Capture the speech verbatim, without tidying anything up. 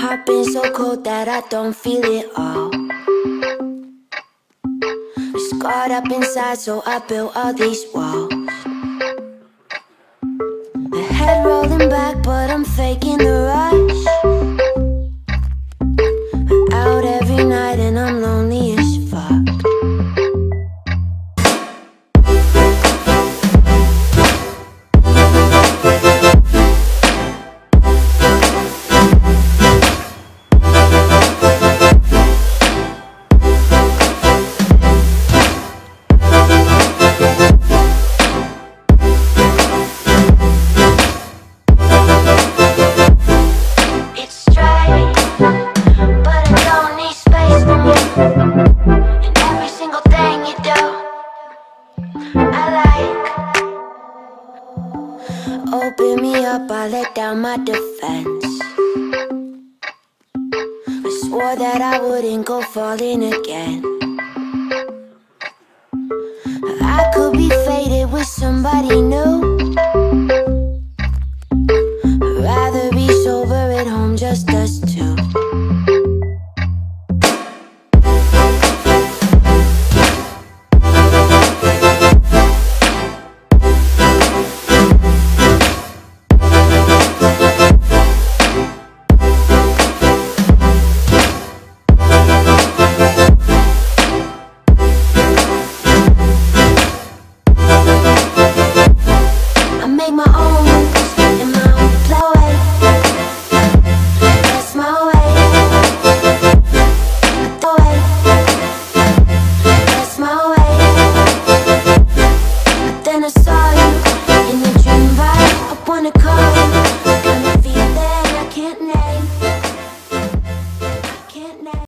Heart been so cold that I don't feel it all. Scarred up inside, so I built all these walls. My head rolling back, but I'm faking the rush. I'm out every night and I'm lonely as fuck. Falling again, I could be faded with somebody new. I'd rather be sober at home, just us two. I wanna call you, I kinda feel that I can't name.